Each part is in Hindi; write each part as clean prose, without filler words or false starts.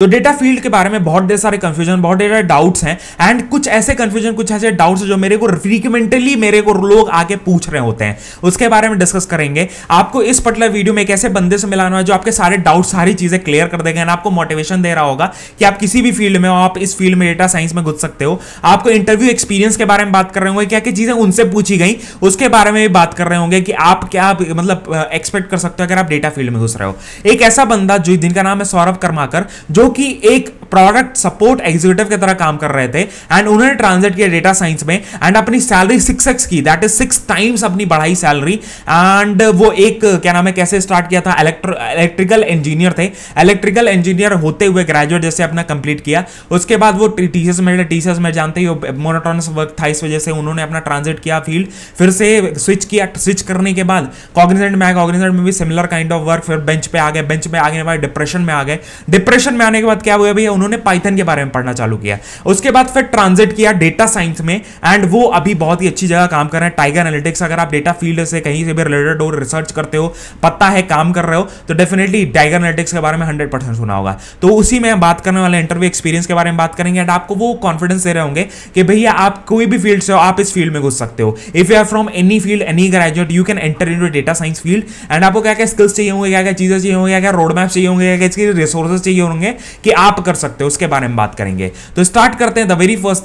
तो डेटा फील्ड के बारे में बहुत ढेर सारे कंफ्यूजन, बहुत ढेर सारे डाउट्स हैं एंड कुछ ऐसे कंफ्यूजन, कुछ ऐसे डाउट्स जो मेरे को फ्रीक्वेंटली लोग आके पूछ रहे होते हैं, उसके बारे में डिस्कस करेंगे। आपको इस पर्टिकुलर वीडियो में एक ऐसे बंदे से मिलाना है जो आपके सारे डाउट्स, सारी चीजें क्लियर कर देगा एंड आपको मोटिवेशन दे रहा होगा कि आप किसी भी फील्ड में हो, आप इस फील्ड में डेटा साइंस में घुस सकते हो। आपको इंटरव्यू एक्सपीरियंस के बारे में बात कर रहे होंगे, क्या क्या चीजें उनसे पूछी गई उसके बारे में भी बात कर रहे होंगे कि आप क्या मतलब एक्सपेक्ट कर सकते हो अगर आप डेटा फील्ड में घुस रहे हो। एक ऐसा बंदा जो जिनका नाम है सौरभ कर्माकर, जो कि एक प्रोडक्ट सपोर्ट एग्जीक्यूटिव की तरह काम कर रहे थे एंड उन्होंने ट्रांजिट किया डेटा साइंस में एंड अपनी सैलरी 6x की, दैट इज 6 टाइम्स अपनी बढ़ाई सैलरी। एंड वो एक क्या नाम है, कैसे स्टार्ट किया था, इलेक्ट्रिकल इंजीनियर थे, इलेक्ट्रिकल इंजीनियर होते हुए ग्रेजुएट जैसे अपना कंप्लीट किया। उसके बाद वो टीसीएस में, टीसीएस में जानते ही मोनोटोनस वर्क था, इस वजह से उन्होंने अपना ट्रांजिट किया फील्ड, फिर से स्विच किया। स्विच करने के बाद कॉग्निजेंट में आया, कॉग्निजेंट में भी सिमिलर काइंड ऑफ वर्क, फिर बेंच पे आ गए, बेंच पे आने के बाद डिप्रेशन में आ गए, डिप्रेशन में आने के बाद क्या हुआ भैया, उन्होंने पाइथन के बारे में पढ़ना चालू किया। उसके बाद फिर ट्रांजिट किया डेटा साइंस में एंड वो अभी बहुत ही अच्छी जगह काम कर रहे हैं, टाइगर एनालिटिक्स। अगर आप डेटा फील्ड से कहीं से भी रिलेटेड हो, रिसर्च करते हो, पता है, काम कर रहे हो, तो डेफिनेटली टाइगर एनालिटिक्स के बारे में 100% सुना होगा। तो उसी में बात करने वाले, इंटरव्यू एक्सपीरियंस के बारे में बात करेंगे एंड आपको वो कॉन्फिडेंस दे रहे होंगे कि भैया आप कोई भी फील्ड से हो, आप इस फील्ड में घुस सकते हो। If you are from any field, any graduate, you can enter in to data science field. And आपको क्या क्या स्किल्स चाहिए होंगे, क्या क्या चीजें चाहिए होंगी, क्या क्या रोड मैप चाहिए होंगे, क्या क्या रिसोर्सेज चाहिए होंगे कि आप कर सकते हो, उसके बारे में बात करेंगे। तो स्टार्ट करते हैं the very first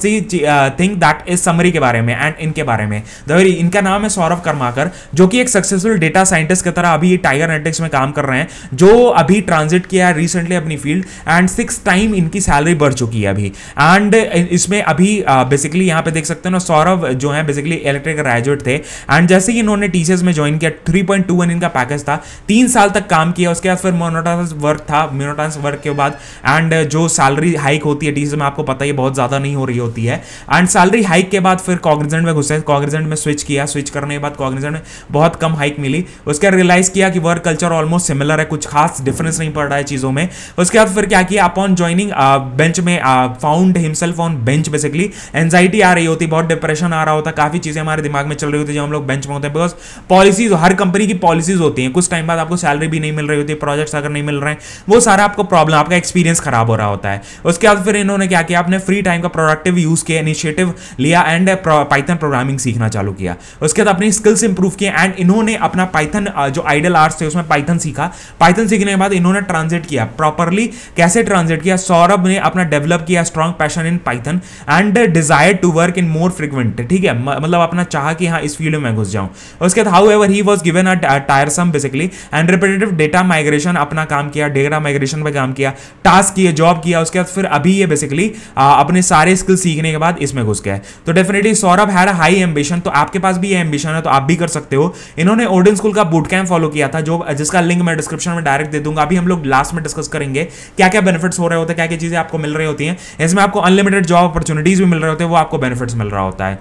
thing that is summary के बारे में एंड इनके बारे में। इनका नाम है सौरभ कर्माकर, जो कि एक सक्सेसफुल डेटा साइंटिस्ट की तरह अभी टाइगर एनालिटिक्स में काम कर रहे हैं, जो अभी ट्रांजिट किया है रिसेंटली अपनी फील्ड एंड 6 टाइम इनकी सैलरी बढ़ चुकी है अभी। एंड इसमें अभी बेसिकली यहाँ पे देख सकते हो ना, सौरभ जो है बेसिकली इलेक्ट्रिक ग्रेजुएट थे एंड जैसे ही इन्होंने टीसीएस में ज्वाइन किया, 3.21 इनका पैकेज था, 3 साल तक काम किया। उसके बाद फिर मोनोटोनस वर्क था, मोनोटोनस वर्क के बाद एंड जो सैलरी हाइक होती है टीसीएस में, आपको पता ही बहुत ज्यादा नहीं हो रही होती है। एंड सैलरी हाइक के बाद फिर कॉग्निजेंट में घुसे, कॉग्निजेंट में स्विच किया, स्विच करने के बाद कॉग्निजेंट में बहुत कम हाइक मिली। उसके बाद रियलाइज किया कि वर्क कल्चर ऑलमोस्ट सिमिलर है, कुछ खास डिफरेंस नहीं पड़ रहा है चीजों में। उसके बाद फिर क्या किया, अपॉन ज्वाइनिंग बेंच में found himself on bench. Basically anxiety आ रही होती, बहुत डिप्रेशन आ रहा होता, काफी चीजें हमारे दिमाग में चल रही होती जब हम लोग बेंच में होते हैं, बिकॉज पॉलिसीज, हर कंपनी की पॉलिसीज होती हैं, कुछ टाइम बाद आपको सैलरी भी नहीं मिल रही होती, प्रोजेक्ट्स अगर नहीं मिल रहे हैं, वो सारा आपको प्रॉब्लम, आपका एक्सपीरियंस खराब हो रहा होता है। उसके बाद फिर इन्होंने क्या किया, अपने फ्री टाइम का प्रोडक्टिव यूज किया, इनिशिएटिव लिया एंड पाइथन प्रोग्रामिंग सीखना चालू किया। उसके बाद अपनी स्किल्स इंप्रूव किए एंड इन्होंने अपना पाइथन जो आइडल आर्ट्स थे उसमें पाइथन सीखा। पाइथन सीखने के बाद इन्होंने ट्रांजिट किया प्रॉपरली, कैसे ट्रांजिट किया, सौरभ ने अपना डेवलप किया strong passion in Python and desire to work in more frequent, ठीक है, मतलब अपना चाह कि हाँ इस फील्ड में घुस जाऊं। उसके बाद however he was given a tiresome basically and repetitive data migration, अपना काम किया, डेटा माइग्रेशन पर काम किया, टास्क किए, जॉब किया। उसके बाद फिर अभी ये बेसिकली अपने सारे स्किल सीखने के बाद इसमें घुस गया। तो definitely Saurabh had a high ambition, तो आपके पास भी ये एम्बिशन है तो आप भी कर सकते हो। इन्होंने ओडिन स्कूल का बूट कैंप फॉलो किया था, जो जिसका लिंक मैं डिस्क्रिप्शन में डायरेक्ट दे दूंगा। अभी हम लोग लास्ट में डिस्कस करेंगे क्या क्या बेनिफिट्स हो रहे होते हैं, क्या क्या चीजें आपको मिल रही होती हैं। इसमें आपको अनलिमिटेड जॉब अपॉर्चुनिटीज भी मिल रहे होते हैं, वो आपको बेनिफिट्स मिल रहा होता है।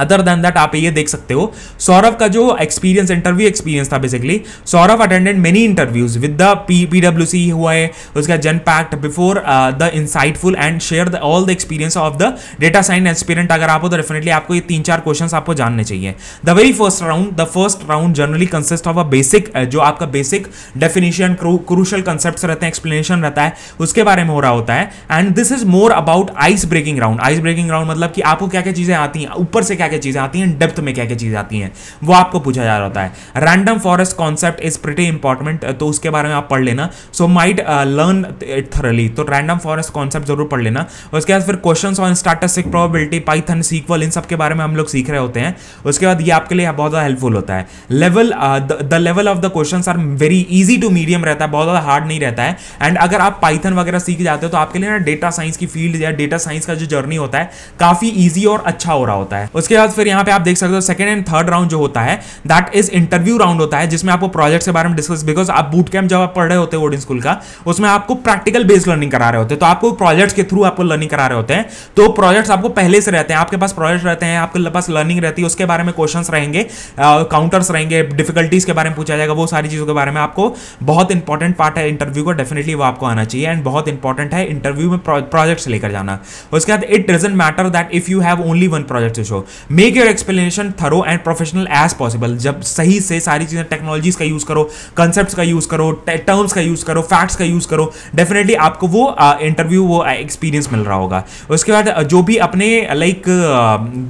अदर देन दैट आप ये देख सकते हो सौरभ का जो एक्सपीरियंस, इंटरव्यू एक्सपीरियंस था basically, Saurabh attended many interviews with the पीडब्ल्यूसी हुआ है, उसका जन पैक्ट before the insightful and share the all the experience of the data science aspirant. अगर आप हो तो डेफिनेटली आपको ये 3-4 क्वेश्चन आपको जानने चाहिए। The very first round, the first round generally consist of a basic, जो आपका बेसिक डेफिनेशन, क्रूशल कंसेप्ट रहते हैं, एक्सप्लेनेशन रहता है, उसके बारे में हो रहा होता है। And this is more about ice breaking round. Ice breaking round मतलब कि आपको क्या क्या चीजें आती हैं, ऊपर से क्या क्या चीजें आती हैं, डेप्थ में क्या क्या चीजें आती हैं, वो आपको पूछा जा रहा होता है। Random forest concept is pretty important, तो उसके बारे में आप पढ़ लेना, so might learn it thoroughly, तो रैंडम फॉरेस्ट कॉन्सेप्ट जरूर पढ़ लेना। उसके बाद फिर questions on statistic, probability, Python, sequel, इन सब के बारे में हम लोग सीख रहे होते हैं। उसके बाद ये आपके लिए बहुत ज्यादा हेल्पफुल होता है। Level, the level of the questions are very easy to medium रहता है, बहुत ज्यादा हार्ड नहीं रहता है। एंड अगर आप पाइथन वगैरह सीख जाते हो तो आपके लिए ना डेटा साइंस की फील्ड या डेटा साइंस का जो जर्नी होता है काफी ईजी और अच्छा हो रहा होता है। उसके बाद फिर यहाँ पे आप देख सकते हो सेकंड एंड थर्ड राउंड जो होता है दैट इज इंटरव्यू राउंड होता है, जिसमें आपको प्रोजेक्ट्स के बारे में डिस्कस, बिकॉज आप बूट कैंप जब आप पढ़ रहे होते हैं ओडिन स्कूल का, उसमें आपको प्रैक्टिकल बेस्ड लर्निंग करा रहे होते हैं, तो आपको प्रोजेक्ट्स के थ्रू आपको लर्निंग करा रहे होते हैं। तो प्रोजेक्ट्स आपको पहले से रहते हैं, आपके पास प्रोजेक्ट रहते हैं, आपके पास लर्निंग रहती है, उसके बारे में क्वेश्चन रहेंगे, काउंटर्स रहेंगे, डिफिकल्टीज के बारे में पूछा जाएगा, वो सारी चीजों के बारे में। आपको बहुत इंपॉर्टेंट पार्ट है इंटरव्यू का, डेफिनेटली वो आपको आना चाहिए एंड बहुत इंपॉर्टेंट है इंटरव्यू में प्रोजेक्ट्स लेकर जाना। उसके बाद it doesn't matter that if you have only one project to show, make your explanation thorough and professional as possible. जब सही से सारी चीज़ें, टेक्नोलॉजीज का यूज़ करो, कंसेप्ट का यूज़ करो, टर्म्स का यूज़ करो, फैक्ट्स का यूज़ करो, डेफिनेटली आपको वो इंटरव्यू वो एक्सपीरियंस मिल रहा होगा। उसके बाद जो भी अपने लाइक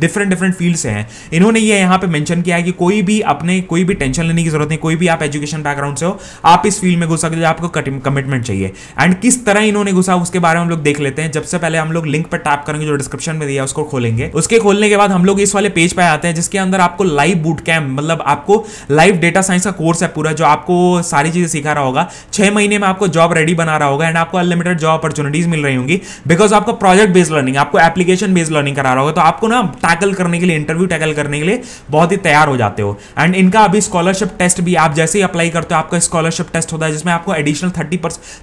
डिफरेंट फील्ड्स हैं, इन्होंने ये यहाँ पे मेंशन किया है कि कोई भी टेंशन लेने की जरूरत नहीं, कोई भी आप एजुकेशन बैकग्राउंड से हो आप इस फील्ड में घुस सकते हो, आपको कमिटमेंट चाहिए। एंड किस तरह इन्होंने घुसा उसके बारे में हम लोग देख लेते हैं। जब से पहले हम लोग लिंक पर टैप करेंगे जो डिस्क्रिप्शन में दिया, उसको खोलेंगे। उसके खोलने के बाद हम लोग इस वाले पेज पर आते हैं जिसके अंदर आपको लाइव बूट कैम्प, मतलब आपको लाइव डेटा साइंस का कोर्स है पूरा, जो आपको सारी चीजें सिखा रहा होगा। 6 महीने में आपको जॉब रेडी बना रहा होगा एंड आपको अनलिमिटेड जॉब अपॉर्चुनिटीज मिल रही होंगी, बिकॉज आपको प्रोजेक्ट बेस्ड लर्निंग, आपको एप्लीकेशन बेस्ड लर्निंग करा रहा होगा। तो आपको ना टैकल करने के लिए, इंटरव्यू टैकल करने के लिए बहुत ही तैयार हो जाते हो। एंड इनका अभी स्कॉलरशिप टेस्ट भी, आप जैसे ही अप्लाई करते हो आपका स्कॉलरशिप टेस्ट होता है जिसमें आपको एडिशनल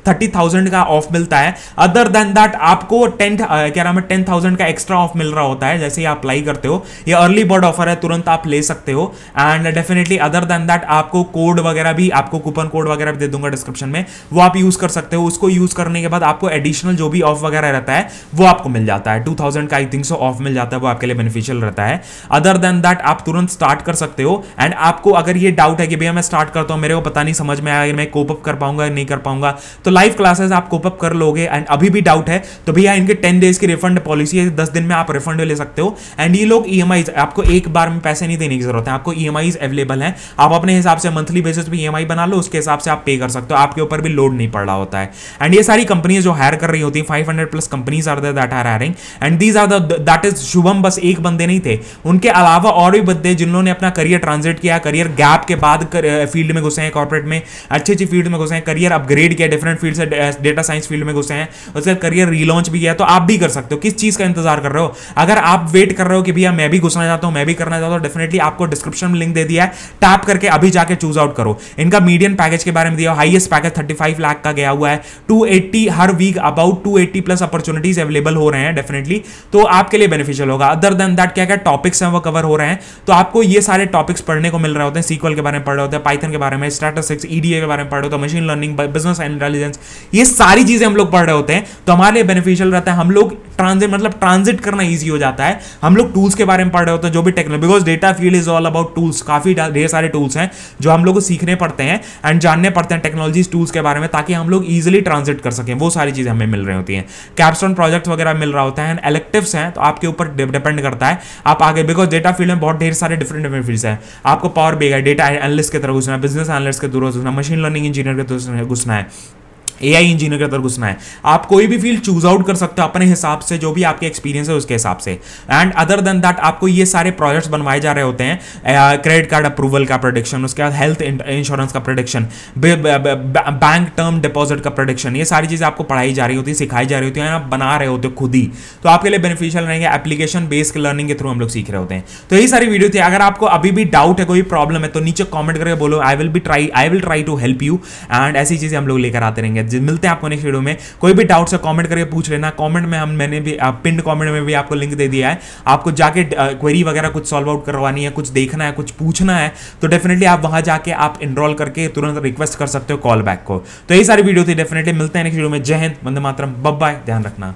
30,000 का ऑफ मिलता है। अदर देन दैट आपको 10,000 का एक्स्ट्रा ऑफ मिल रहा होता है जैसे ही आप अप्लाई करते हो। ये अर्ली बर्ड ऑफर है, तुरंत आप ले सकते हो। And definitely other than that आपको कोड वगैरह भी, आपको कूपन कोड वगैरह भी दे दूंगा डिस्क्रिप्शन में, वो आप यूज कर सकते हो। उसको यूज करने के बाद आपको एडिशनल जो भी ऑफ वगैरह रहता है वो आपको मिल जाता है। 2,000 का आई थिंक सो ऑफ मिल जाता है, वो आपके लिए बेनिफिशियल रहता है। अदर देन दैट आप तुरंत स्टार्ट कर सकते हो। एंड आपको अगर ये डाउट है कि भैया मैं स्टार्ट करता हूँ, मेरे को पता नहीं समझ में आया मैं कोप अप कर पाऊंगा या नहीं कर पाऊंगा, तो लाइव क्लासेस आप कोप अप कर लोगे। एंड अभी भी डाउट है तो भैया इनके 10 डेज की रिफंड पॉलिसी है, 10 दिन में आप रिफंड ले सकते हो। एंड ये लोग EMI, आपको एक बार में पैसे नहीं देने की जरूरत है, आपको EMI अवेलेबल है। आप अपने हिसाब से मंथली बेसिस पे EMI बना लो, उसके हिसाब से आप पे कर सकते हो, आपके ऊपर भी लोड नहीं पड़ रहा होता है। एंड ये सारी कंपनियां जो हायर कर रही होती हैं, 500+ companies are there that are hiring and these are that is Shubham बस एक बंदे नहीं थे, उनके अलावा और भी बंदे जिन्होंने अपना करियर ट्रांजिट किया, करियर गैप के बाद फील्ड में घुसे हैं, कॉर्पोरेट में अच्छी फील्ड में घुसे हैं, करियर अपग्रेड किया, डिफरेंट फील्ड से डेटा साइंस फील्ड में घुसे हैं, उसका करियर रीलॉन्च भी किया। तो आप भी कर सकते हो, किस चीज का इंतजार कर रहे हो? अगर आप वेट कर रहे हो कि भैया मैं भी घुसना चाहता हूं, मैं भी करना चाहता हूं, डेफिनेटली आपको डिस्क्रिप्शन में लिंक दे दिया है, टैप करके अभी जाके चूज आउट करो। इनका मीडियन पैकेज के बारे में दिया, हाईएस्ट पैकेज 35 लाख का गया हुआ है, 280 हर वीक अबाउट 280+ अपॉर्चुनिटीज अवेलेबल हो रहे हैं। डेफिनेटली तो आपके लिए बेनिफिशियल होगा। अदर देन दैट क्या क्या टॉपिक्स हैं वो कवर हो रहे हैं, तो आपको ये सारे टॉपिक्स पढ़ने को मिल रहे होते हैं। SQL के बारे में पढ़ रहे होते हैं, पाइथन के बारे में, स्टैटिस्टिक्स, EDA के बारे में पढ़ रहे होते हैं, मशीन लर्निंग, बिजनेस इंटेलिजेंस, ये सारी चीजें हम लोग पढ़ रहे होते हैं। तो हमारे लिए बेनिफिशियल रहता है, हम लोग ट्रांजिट करना ईजी हो जाता है। हम लोग टूल्स के बारे में पढ़ रहे होते हैं जो भी technology, because data field is all about tools. काफी ढेर सारे टूल्स हैं जो हम लोग को सीखने पड़ते हैं एंड जानने पड़ते हैं टेक्नोलॉजीज, टूल्स के बारे में, ताकि हम लोग ईजिली ट्रांजिट कर सकें। वो सारी चीजें हमें मिल रही होती हैं, कैपस्टोन प्रोजेक्ट वगैरह मिल रहा होता है एंड इलेक्टिव्स हैं, तो आपके ऊपर डिपेंड करता है आप आगे, बिकॉज डेटा फील्ड में बहुत ढेर सारे डिफरेंट फील्ड्स हैं। आपको पावर BI डेटा एनालिस्ट की तरफ घुसना है, बिजनेस एनालिस्ट के तरफ घुसना है, मशीन लर्निंग इंजीनियर के तरफ घुसना है, AI इंजीनियर के अंदर घुसना है। आप कोई भी फील्ड चूज आउट कर सकते हो अपने हिसाब से, जो भी आपके एक्सपीरियंस है उसके हिसाब से। एंड अदर देन दैट आपको ये सारे प्रोजेक्ट्स बनवाए जा रहे होते हैं, क्रेडिट कार्ड अप्रूवल का प्रोडिक्शन, उसके बाद हेल्थ इंश्योरेंस का प्रोडिक्शन, बैंक टर्म डिपॉजिट का प्रोडिक्शन, ये सारी चीज़ें आपको पढ़ाई जा रही होती है, सिखाई जा रही होती है, आप बना रहे होते हो खुद ही, तो आपके लिए बेनिफिशियल रहेंगे। एप्लीकेशन बेस्ड लर्निंग के थ्रू हम लोग सीख रहे होते हैं। तो यही सारी वीडियो थी। अगर आपको अभी भी डाउट है, कोई प्रॉब्लम है, तो नीचे कॉमेंट करके बोलो, I will try to help you. And ऐसी चीज़ें हम लोग लेकर आते रहेंगे। मिलते हैं आपको नेक्स्ट वीडियो में। कोई भी डाउट से कमेंट करके पूछ लेना। कमेंट में मैंने भी पिन कमेंट में भी आपको लिंक दे दिया है। आपको जाके क्वेरी वगैरह कुछ सॉल्व आउट करवानी है, कुछ देखना है, कुछ पूछना है, तो डेफिनेटली आप वहां जाके आप एनरोल करके तुरंत रिक्वेस्ट कर सकते हो कॉल बैक को। तो यही सारी वीडियो थी। डेफिनेटली मिलते हैं नेक्स्ट वीडियो में। जय हिंद, वंदे मातरम, बाय बाय, ध्यान रखना।